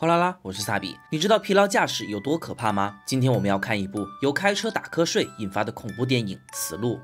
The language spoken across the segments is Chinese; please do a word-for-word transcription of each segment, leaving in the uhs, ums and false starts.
哗啦啦，我是萨比。你知道疲劳驾驶有多可怕吗？今天我们要看一部由开车打瞌睡引发的恐怖电影《死路》。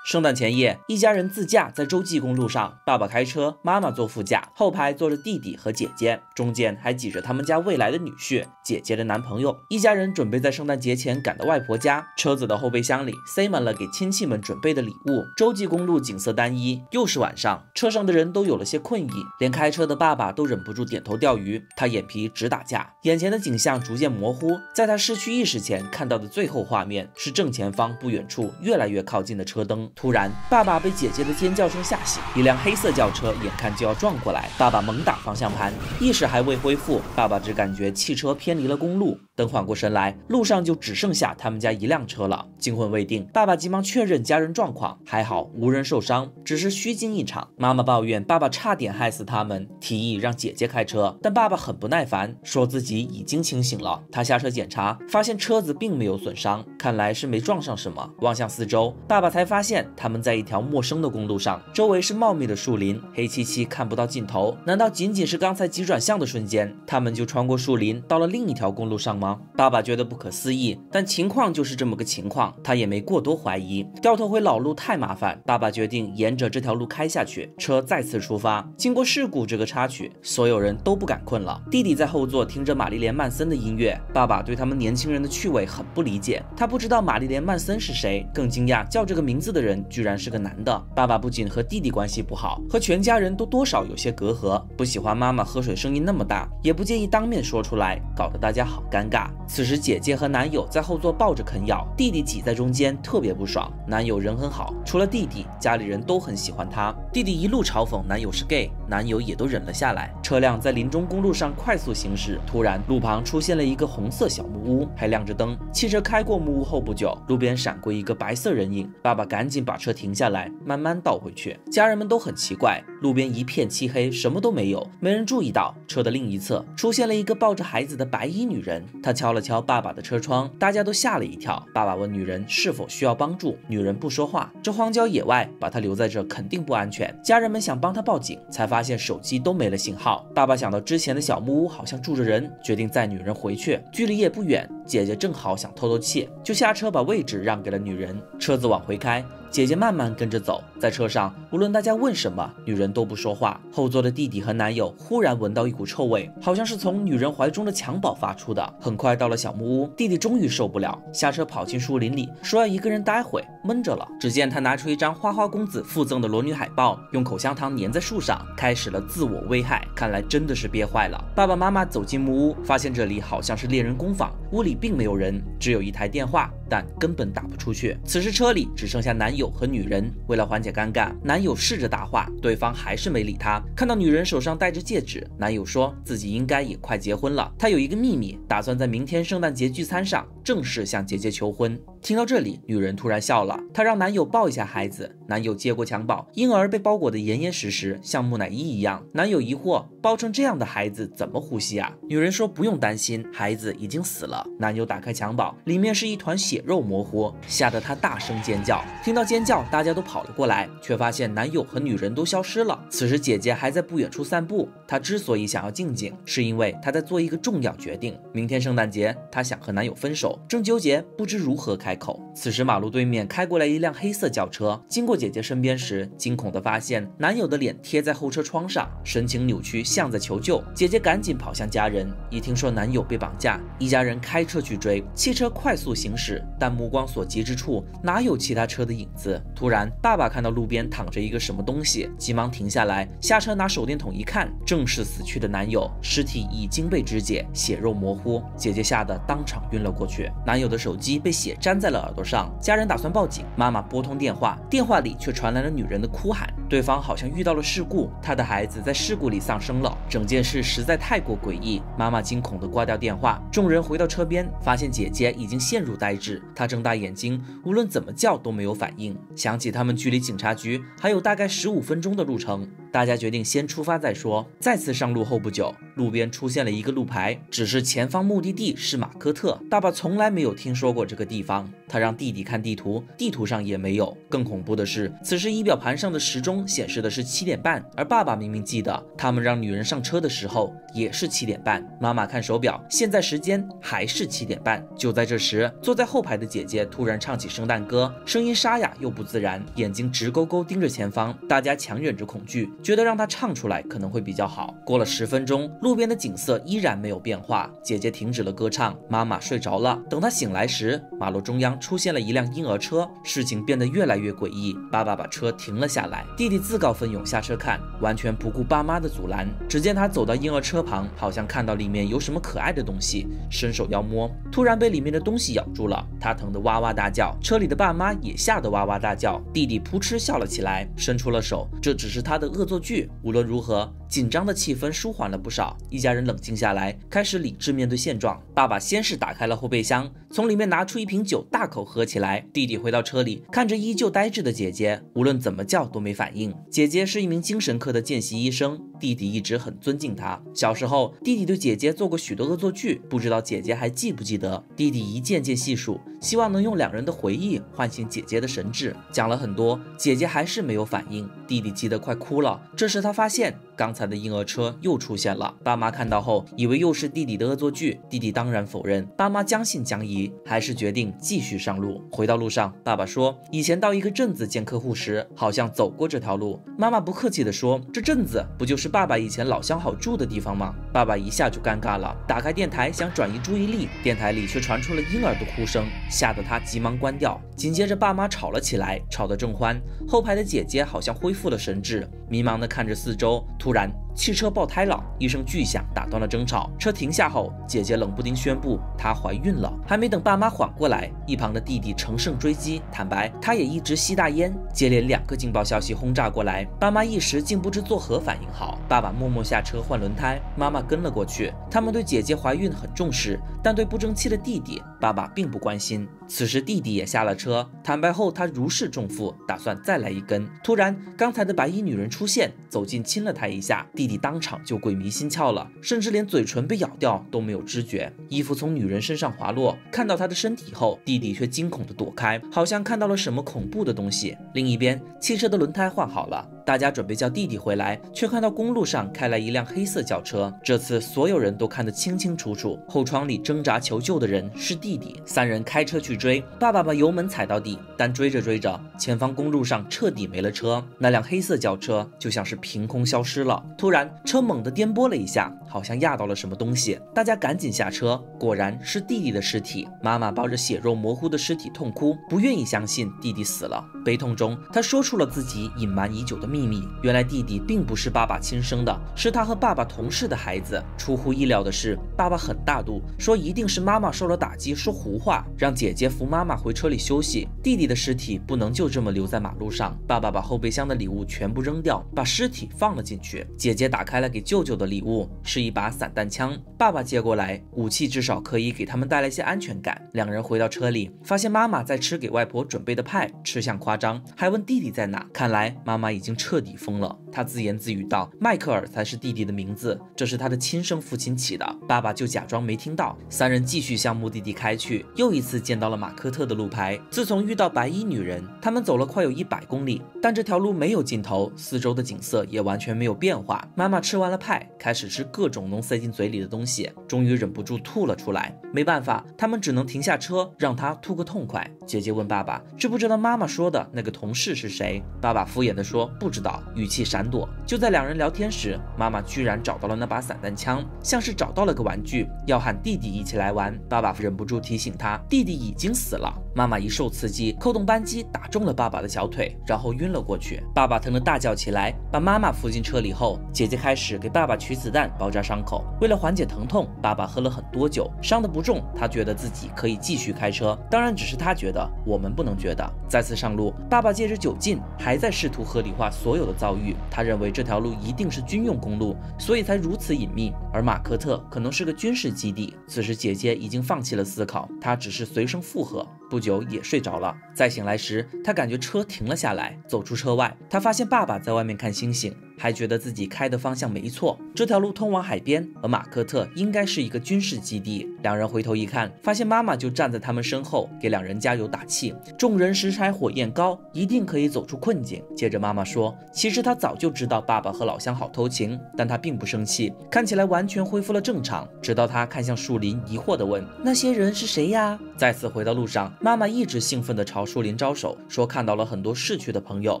圣诞前夜，一家人自驾在洲际公路上，爸爸开车，妈妈坐副驾，后排坐着弟弟和姐姐，中间还挤着他们家未来的女婿，姐姐的男朋友。一家人准备在圣诞节前赶到外婆家，车子的后备箱里塞满了给亲戚们准备的礼物。洲际公路景色单一，又是晚上，车上的人都有了些困意，连开车的爸爸都忍不住点头钓鱼，他眼皮直打架。眼前的景象逐渐模糊，在他失去意识前看到的最后画面是正前方不远处越来越靠近的车灯。 突然，爸爸被姐姐的尖叫声吓醒，一辆黑色轿车眼看就要撞过来，爸爸猛打方向盘，意识还未恢复，爸爸只感觉汽车偏离了公路。等缓过神来，路上就只剩下他们家一辆车了。惊魂未定，爸爸急忙确认家人状况，还好无人受伤，只是虚惊一场。妈妈抱怨爸爸差点害死他们，提议让姐姐开车，但爸爸很不耐烦，说自己已经清醒了。他下车检查，发现车子并没有损伤，看来是没撞上什么。望向四周，爸爸才发现 他们在一条陌生的公路上，周围是茂密的树林，黑漆漆看不到尽头。难道仅仅是刚才急转向的瞬间，他们就穿过树林到了另一条公路上吗？爸爸觉得不可思议，但情况就是这么个情况，他也没过多怀疑。掉头回老路太麻烦，爸爸决定沿着这条路开下去。车再次出发，经过事故这个插曲，所有人都不敢困了。弟弟在后座听着玛丽莲·曼森的音乐，爸爸对他们年轻人的趣味很不理解，他不知道玛丽莲·曼森是谁，更惊讶叫这个名字的人 人居然是个男的。爸爸不仅和弟弟关系不好，和全家人都多少有些隔阂，不喜欢妈妈喝水声音那么大，也不介意当面说出来，搞得大家好尴尬。此时姐姐和男友在后座抱着啃咬，弟弟挤在中间，特别不爽。男友人很好，除了弟弟，家里人都很喜欢他。弟弟一路嘲讽男友是 gay， 男友也都忍了下来。车辆在林中公路上快速行驶，突然路旁出现了一个红色小木屋，还亮着灯。汽车开过木屋后不久，路边闪过一个白色人影，爸爸赶紧 把车停下来，慢慢倒回去。家人们都很奇怪，路边一片漆黑，什么都没有。没人注意到车的另一侧出现了一个抱着孩子的白衣女人，她敲了敲爸爸的车窗，大家都吓了一跳。爸爸问女人是否需要帮助，女人不说话。这荒郊野外，把她留在这肯定不安全。家人们想帮她报警，才发现手机都没了信号。爸爸想到之前的小木屋好像住着人，决定载女人回去，距离也不远。 姐姐正好想透透气，就下车把位置让给了女人。车子往回开，姐姐慢慢跟着走。在车上，无论大家问什么，女人都不说话。后座的弟弟和男友忽然闻到一股臭味，好像是从女人怀中的襁褓发出的。很快到了小木屋，弟弟终于受不了，下车跑进树林里，说要一个人待会，闷着了。只见他拿出一张花花公子附赠的裸女海报，用口香糖粘在树上，开始了自我危害。看来真的是憋坏了。爸爸妈妈走进木屋，发现这里好像是猎人工坊，屋里 并没有人，只有一台电话，但根本打不出去。此时车里只剩下男友和女人。为了缓解尴尬，男友试着搭话，对方还是没理他。看到女人手上戴着戒指，男友说自己应该也快结婚了，他有一个秘密，打算在明天圣诞节聚餐上正式向姐姐求婚。听到这里，女人突然笑了，她让男友抱一下孩子。男友接过襁褓，婴儿被包裹得严严实实，像木乃伊一样。男友疑惑，包成这样的孩子怎么呼吸啊？女人说不用担心，孩子已经死了。 男友打开襁褓，里面是一团血肉模糊，吓得他大声尖叫。听到尖叫，大家都跑了过来，却发现男友和女人都消失了。此时姐姐还在不远处散步。她之所以想要静静，是因为她在做一个重要决定。明天圣诞节，她想和男友分手，正纠结不知如何开口。此时马路对面开过来一辆黑色轿车，经过姐姐身边时，惊恐地发现男友的脸贴在后车窗上，神情扭曲，像在求救。姐姐赶紧跑向家人，一听说男友被绑架，一家人开 车去追，汽车快速行驶，但目光所及之处哪有其他车的影子？突然，爸爸看到路边躺着一个什么东西，急忙停下来，下车拿手电筒一看，正是死去的男友，尸体已经被肢解，血肉模糊。姐姐吓得当场晕了过去。男友的手机被血粘在了耳朵上，家人打算报警，妈妈拨通电话，电话里却传来了女人的哭喊，对方好像遇到了事故，她的孩子在事故里丧生了。整件事实在太过诡异，妈妈惊恐地挂掉电话。众人回到车边， 发现姐姐已经陷入呆滞，她睁大眼睛，无论怎么叫都没有反应。想起他们距离警察局还有大概十五分钟的路程，大家决定先出发再说。再次上路后不久，路边出现了一个路牌，只是前方目的地是马科特。爸爸从来没有听说过这个地方，他让弟弟看地图，地图上也没有。更恐怖的是，此时仪表盘上的时钟钟显示的是七点半，而爸爸明明记得他们让女人上车的时候也是七点半。妈妈看手表，现在时间还是七点半。就在这时，坐在后排的姐姐突然唱起圣诞歌，声音沙哑又不自然，眼睛直勾勾盯着前方。大家强忍着恐惧，觉得让她唱出来可能会比较好。过了十分钟，路边的景色依然没有变化，姐姐停止了歌唱，妈妈睡着了。等她醒来时，马路中央出现了一辆婴儿车，事情变得越来越诡异。爸爸把车停了下来，弟弟自告奋勇下车看，完全不顾爸妈的阻拦。只见他走到婴儿车旁，好像看到里面有什么可爱的东西，伸手要摸，突然被里面的东西咬住了，他疼得哇哇大叫。车里的爸妈也吓得哇哇大叫，弟弟扑哧笑了起来，伸出了手。这只是他的恶作剧。无论如何，紧张的气氛舒缓了不少，一家人冷静下来，开始理智面对现状。爸爸先是打开了后备箱，从里面拿出一瓶酒，大口喝起来。弟弟回到车里，看着依旧呆滞的姐姐，无论怎么叫都没反应。姐姐是一名精神科的见习医生，弟弟一直很尊敬她。小时候，弟弟对姐姐做过许多恶作剧，不知道姐姐还记不记得。弟弟一件件细数，希望能用两人的回忆唤醒姐姐的神智。讲了很多，姐姐还是没有反应，弟弟急得快哭了。这时他发现刚才的婴儿车又出现了，爸妈看到后以为又是弟弟的恶作剧，弟弟当然否认。爸妈将信将疑，还是决定继续上路。回到路上，爸爸说以前到一个镇子见客户时，好像走过这条路。妈妈不客气地说，这镇子不就是爸爸以前老相好住的地方吗？爸爸一下就尴尬了，打开电台想转移注意力，电台里却传出了婴儿的哭声，吓得他急忙关掉。紧接着爸妈吵了起来，吵得正欢，后排的姐姐好像恢复了神智，迷茫地看着四周。突然汽车爆胎了，一声巨响打断了争吵。车停下后，姐姐冷不丁宣布她怀孕了。还没等爸妈缓过来，一旁的弟弟乘胜追击，坦白他也一直吸大烟。接连两个劲爆消息轰炸过来，爸妈一时竟不知作何反应好。爸爸默默下车换轮胎，妈妈跟了过去。他们对姐姐怀孕很重视，但对不争气的弟弟，爸爸并不关心。此时弟弟也下了车，坦白后他如释重负，打算再来一根。突然，刚才的白衣女人出现，走近亲了他一下，弟弟当场就鬼迷心窍了，甚至连嘴唇被咬掉都没有知觉。衣服从女人身上滑落，看到她的身体后，弟弟却惊恐地躲开，好像看到了什么恐怖的东西。另一边，汽车的轮胎换好了，大家准备叫弟弟回来，却看到公路上开来一辆黑色轿车。这次所有人都看得清清楚楚，后窗里挣扎求救的人是弟弟。三人开车去追，爸爸把油门踩到底，但追着追着，前方公路上彻底没了车，那辆黑色轿车就像是凭空消失了。突然，车猛地颠簸了一下，好像压到了什么东西。大家赶紧下车，果然是弟弟的尸体。妈妈抱着血肉模糊的尸体痛哭，不愿意相信弟弟死了。悲痛中，她说出了自己隐瞒已久的秘密。秘密，原来弟弟并不是爸爸亲生的，是他和爸爸同事的孩子。出乎意料的是，爸爸很大度，说一定是妈妈受了打击，说胡话，让姐姐扶妈妈回车里休息。弟弟的尸体不能就这么留在马路上，爸爸把后备箱的礼物全部扔掉，把尸体放了进去。姐姐打开了给舅舅的礼物，是一把散弹枪，爸爸接过来，武器至少可以给他们带来些安全感。两人回到车里，发现妈妈在吃给外婆准备的派，吃相夸张，还问弟弟在哪。看来妈妈已经吃彻底疯了，他自言自语道：“迈克尔才是弟弟的名字，这是他的亲生父亲起的。”爸爸就假装没听到。三人继续向目的地开去，又一次见到了马科特的路牌。自从遇到白衣女人，他们走了快有一百公里，但这条路没有尽头，四周的景色也完全没有变化。妈妈吃完了派，开始吃各种能塞进嘴里的东西，终于忍不住吐了出来。没办法，他们只能停下车，让她吐个痛快。姐姐问爸爸：“知不知道妈妈说的那个同事是谁？”爸爸敷衍地说：“不知道。”知道，语气闪躲。就在两人聊天时，妈妈居然找到了那把散弹枪，像是找到了个玩具，要喊弟弟一起来玩。爸爸忍不住提醒他，弟弟已经死了。妈妈一受刺激，扣动扳机打中了爸爸的小腿，然后晕了过去。爸爸疼得大叫起来，把妈妈扶进车里后，姐姐开始给爸爸取子弹包扎伤口。为了缓解疼痛，爸爸喝了很多酒，伤得不重，他觉得自己可以继续开车，当然只是他觉得，我们不能觉得。再次上路，爸爸借着酒劲还在试图合理化所有的遭遇，他认为这条路一定是军用公路，所以才如此隐秘，而马科特可能是个军事基地。此时姐姐已经放弃了思考，她只是随声附和，不久也睡着了。再醒来时，她感觉车停了下来，走出车外，她发现爸爸在外面看星星。还觉得自己开的方向没错，这条路通往海边，而马科特应该是一个军事基地。两人回头一看，发现妈妈就站在他们身后，给两人加油打气。众人拾柴火焰高，一定可以走出困境。接着妈妈说，其实她早就知道爸爸和老相好偷情，但她并不生气，看起来完全恢复了正常。直到她看向树林，疑惑地问：“那些人是谁呀？”再次回到路上，妈妈一直兴奋地朝树林招手，说看到了很多逝去的朋友。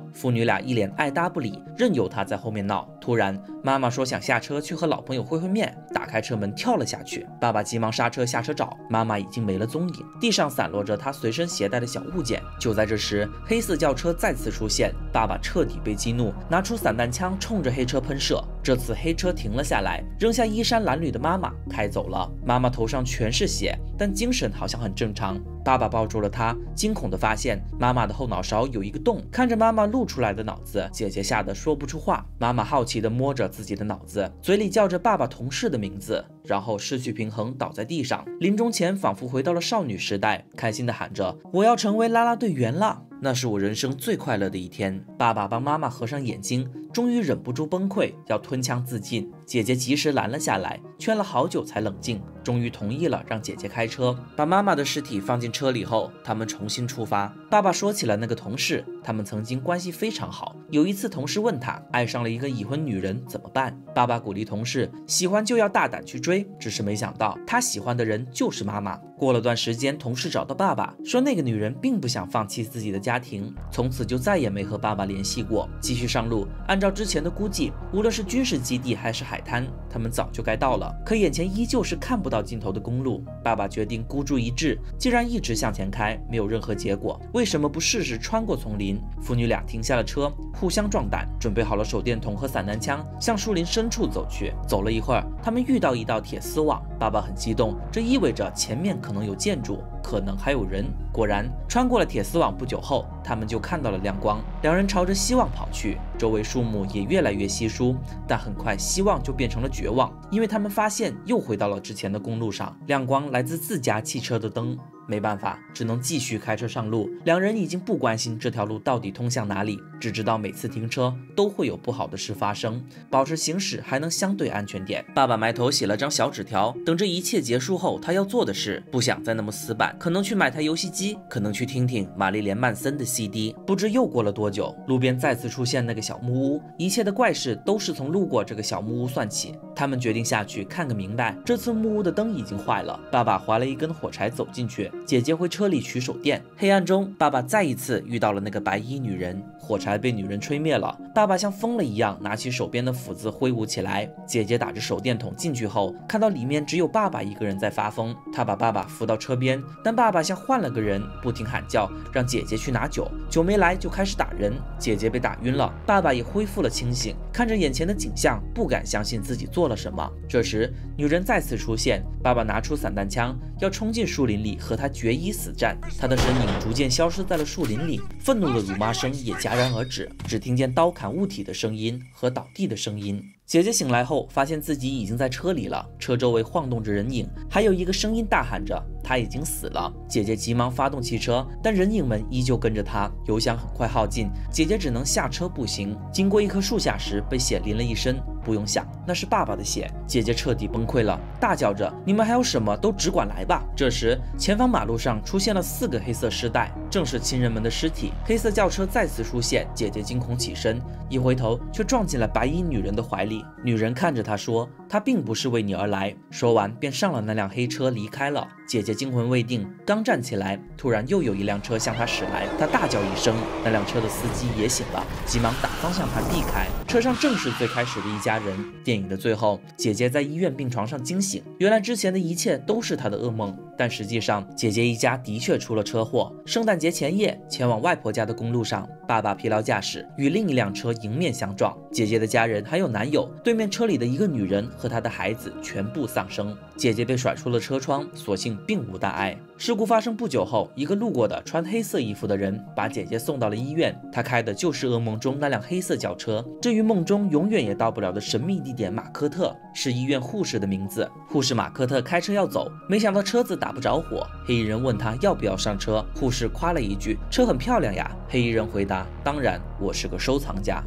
父女俩一脸爱搭不理，任由她在后面闹。突然，妈妈说想下车去和老朋友会会面，打开车门跳了下去。爸爸急忙刹车下车找，妈妈已经没了踪影，地上散落着她随身携带的小物件。就在这时，黑色轿车再次出现，爸爸彻底被激怒，拿出散弹枪冲着黑车喷射。这次黑车停了下来，扔下衣衫褴褛的妈妈，开走了。妈妈头上全是血，但精神好像很正常。爸爸抱住了她，惊恐地发现妈妈的后脑勺有一个洞，看着妈妈露出来的脑子，姐姐吓得说不出话。妈妈好奇地摸着自己的脑子，嘴里叫着爸爸同事的名字，然后失去平衡倒在地上，临终前仿佛回到了少女时代，开心地喊着：“我要成为啦啦队员了！”那是我人生最快乐的一天。爸爸帮妈妈合上眼睛，终于忍不住崩溃，要吞枪自尽。姐姐及时拦了下来，劝了好久才冷静，终于同意了让姐姐开车。把妈妈的尸体放进车里后，他们重新出发。爸爸说起了那个同事，他们曾经关系非常好。有一次同事问他爱上了一个已婚女人怎么办，爸爸鼓励同事喜欢就要大胆去追，只是没想到他喜欢的人就是妈妈。过了段时间，同事找到爸爸说那个女人并不想放弃自己的家庭，从此就再也没和爸爸联系过，继续上路。按照之前的估计，无论是军事基地还是海滩，他们早就该到了，可眼前依旧是看不到尽头的公路。爸爸决定孤注一掷，既然一直向前开没有任何结果，为什么不试试穿过丛林？父女俩停下了车，互相壮胆，准备好了手电筒和散弹枪，向树林深处走去。走了一会儿，他们遇到一道铁丝网，爸爸很激动，这意味着前面可能有建筑，可能还有人。果然，穿过了铁丝网不久后，他们就看到了亮光，两人朝着希望跑去。周围树木也越来越稀疏，但很快希望就变成了绝望，因为他们发现又回到了之前的公路上，亮光来自自家汽车的灯。没办法，只能继续开车上路。两人已经不关心这条路到底通向哪里，只知道每次停车都会有不好的事发生，保持行驶还能相对安全点。爸爸埋头写了张小纸条，等这一切结束后他要做的事，不想再那么死板，可能去买台游戏机，可能去听听玛丽莲·曼森的 C D。 不知又过了多久，路边再次出现那个小木屋，一切的怪事都是从路过这个小木屋算起。他们决定下去看个明白。这次木屋的灯已经坏了，爸爸划了一根火柴走进去，姐姐回车里取手电。黑暗中，爸爸再一次遇到了那个白衣女人，火柴被女人吹灭了。爸爸像疯了一样拿起手边的斧子挥舞起来。姐姐打着手电筒进去后，看到里面只有爸爸一个人在发疯，她把爸爸扶到车边，但爸爸像换了个人，不停喊叫，让姐姐去拿酒，酒没来就开始打人。姐姐被打晕了，爸爸也恢复了清醒，看着眼前的景象，不敢相信自己做了什么。这时，女人再次出现，爸爸拿出散弹枪，要冲进树林里和她决一死战。他的身影逐渐消失在了树林里，愤怒的辱骂声也戛然而止，只听见刀砍物体的声音和倒地的声音。姐姐醒来后，发现自己已经在车里了，车周围晃动着人影，还有一个声音大喊着她已经死了。姐姐急忙发动汽车，但人影们依旧跟着她，油箱很快耗尽，姐姐只能下车步行。经过一棵树下时，被血淋了一身，不用想，那是爸爸的血。姐姐彻底崩溃了，大叫着：“你们还有什么都只管来吧！”这时，前方马路上出现了四个黑色尸袋，正是亲人们的尸体。黑色轿车再次出现，姐姐惊恐起身，一回头却撞进了白衣女人的怀里。女人看着她说：“她并不是为你而来。”说完便上了那辆黑车离开了。姐姐惊魂未定，刚站起来，突然又有一辆车向她驶来，她大叫一声，那辆车的司机也醒了，急忙打方向盘避开。车上正是最开始的一家人。电影的最后，姐姐在医院病床上惊醒，原来之前的一切都是她的噩梦。但实际上，姐姐一家的确出了车祸。圣诞节前夜，前往外婆家的公路上，爸爸疲劳驾驶，与另一辆车迎面相撞。姐姐的家人还有男友，对面车里的一个女人和她的孩子全部丧生。姐姐被甩出了车窗，所幸并无大碍。事故发生不久后，一个路过的穿黑色衣服的人把姐姐送到了医院，他开的就是噩梦中那辆黑色轿车。至于梦中永远也到不了的神秘地点马科特，是医院护士的名字。护士马科特开车要走，没想到车子打不着火，黑衣人问他要不要上车，护士夸了一句：“车很漂亮呀。”黑衣人回答：“当然，我是个收藏家。”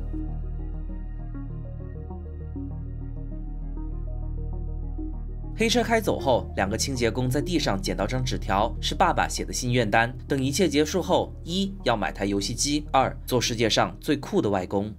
黑车开走后，两个清洁工在地上捡到张纸条，是爸爸写的心愿单。等一切结束后，一要买台游戏机，二做世界上最酷的外公。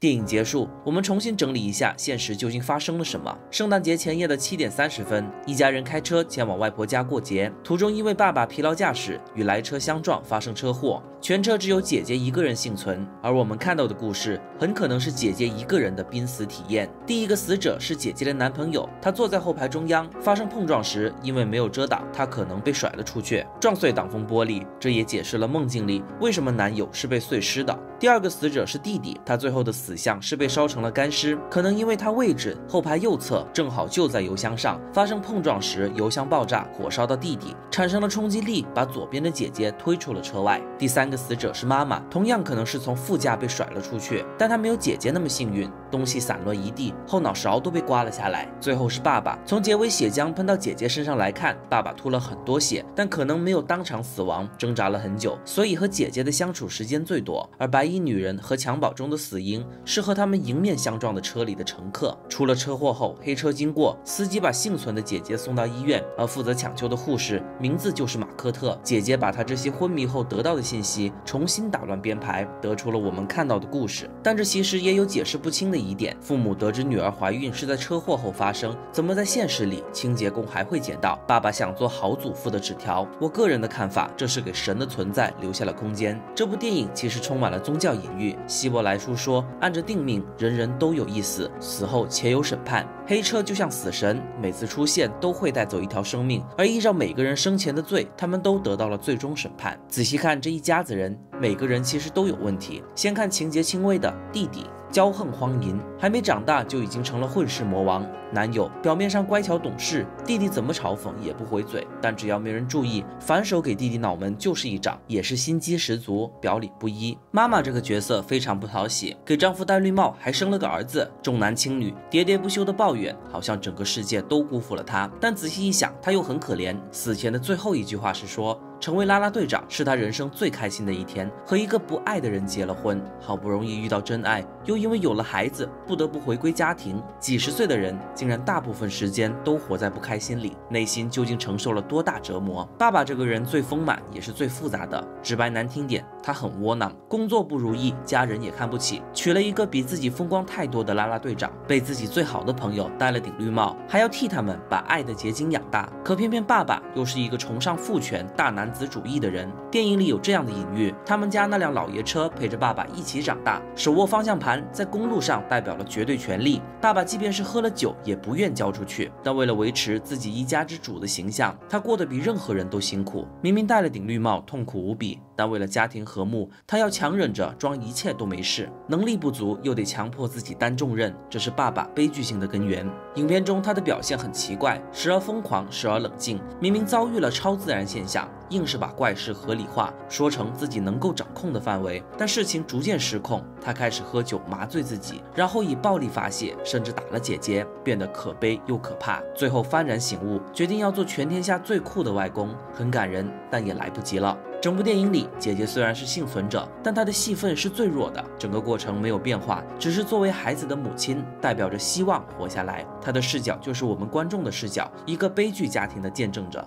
电影结束，我们重新整理一下现实究竟发生了什么。圣诞节前夜的七点三十分，一家人开车前往外婆家过节，途中因为爸爸疲劳驾驶与来车相撞发生车祸，全车只有姐姐一个人幸存。而我们看到的故事很可能是姐姐一个人的濒死体验。第一个死者是姐姐的男朋友，他坐在后排中央，发生碰撞时因为没有遮挡，他可能被甩了出去，撞碎挡风玻璃。这也解释了梦境里为什么男友是被碎尸的。第二个死者是弟弟，他最后的死。 死相是被烧成了干尸，可能因为它位置后排右侧正好就在油箱上，发生碰撞时油箱爆炸，火烧到弟弟，产生了冲击力，把左边的姐姐推出了车外。第三个死者是妈妈，同样可能是从副驾被甩了出去，但她没有姐姐那么幸运，东西散落一地，后脑勺都被刮了下来。最后是爸爸，从结尾血浆喷到姐姐身上来看，爸爸吐了很多血，但可能没有当场死亡，挣扎了很久，所以和姐姐的相处时间最多。而白衣女人和襁褓中的死婴。 是和他们迎面相撞的车里的乘客。出了车祸后，黑车经过，司机把幸存的姐姐送到医院，而负责抢救的护士名字就是马科特。姐姐把她这些昏迷后得到的信息重新打乱编排，得出了我们看到的故事。但这其实也有解释不清的疑点：父母得知女儿怀孕是在车祸后发生，怎么在现实里清洁工还会捡到爸爸想做好祖父的纸条？我个人的看法，这是给神的存在留下了空间。这部电影其实充满了宗教隐喻。希伯来书说。 按着定命，人人都有一死，死后且有审判。黑车就像死神，每次出现都会带走一条生命，而依照每个人生前的罪，他们都得到了最终审判。仔细看这一家子人，每个人其实都有问题。先看情节轻微的弟弟。 骄横荒淫，还没长大就已经成了混世魔王。男友表面上乖巧懂事，弟弟怎么嘲讽也不回嘴，但只要没人注意，反手给弟弟脑门就是一掌，也是心机十足，表里不一。妈妈这个角色非常不讨喜，给丈夫戴绿帽，还生了个儿子，重男轻女，喋喋不休的抱怨，好像整个世界都辜负了她。但仔细一想，她又很可怜。死前的最后一句话是说。 成为啦啦队长是他人生最开心的一天，和一个不爱的人结了婚，好不容易遇到真爱，又因为有了孩子，不得不回归家庭。几十岁的人，竟然大部分时间都活在不开心里，内心究竟承受了多大折磨？爸爸这个人最丰满，也是最复杂的。直白难听点，他很窝囊，工作不如意，家人也看不起，娶了一个比自己风光太多的啦啦队长，被自己最好的朋友戴了顶绿帽，还要替他们把爱的结晶养大。可偏偏爸爸又是一个崇尚父权、大男。 男子主义的人，电影里有这样的隐喻：他们家那辆老爷车陪着爸爸一起长大，手握方向盘，在公路上代表了绝对权力。爸爸即便是喝了酒，也不愿交出去。但为了维持自己一家之主的形象，他过得比任何人都辛苦。明明戴了顶绿帽，痛苦无比，但为了家庭和睦，他要强忍着装一切都没事。能力不足，又得强迫自己担重任，这是爸爸悲剧性的根源。影片中他的表现很奇怪，时而疯狂，时而冷静。明明遭遇了超自然现象。 硬是把怪事合理化，说成自己能够掌控的范围，但事情逐渐失控。他开始喝酒麻醉自己，然后以暴力发泄，甚至打了姐姐，变得可悲又可怕。最后幡然醒悟，决定要做全天下最酷的外公，很感人，但也来不及了。 整部电影里，姐姐虽然是幸存者，但她的戏份是最弱的。整个过程没有变化，只是作为孩子的母亲，代表着希望活下来。她的视角就是我们观众的视角，一个悲剧家庭的见证者。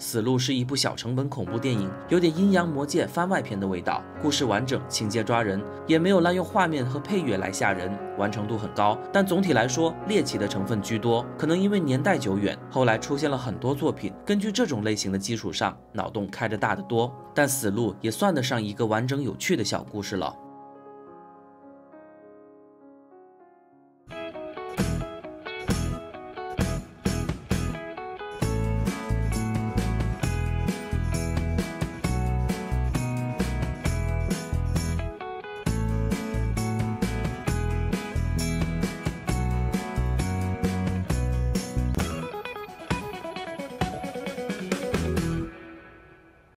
《死路》是一部小成本恐怖电影，有点阴阳魔界番外篇的味道。故事完整，情节抓人，也没有滥用画面和配乐来吓人，完成度很高。但总体来说，猎奇的成分居多，可能因为年代久远，后来出现了很多作品，根据这种类型的基础上，脑洞开得大得多。但《死路》也算得上一个完整有趣的小故事了。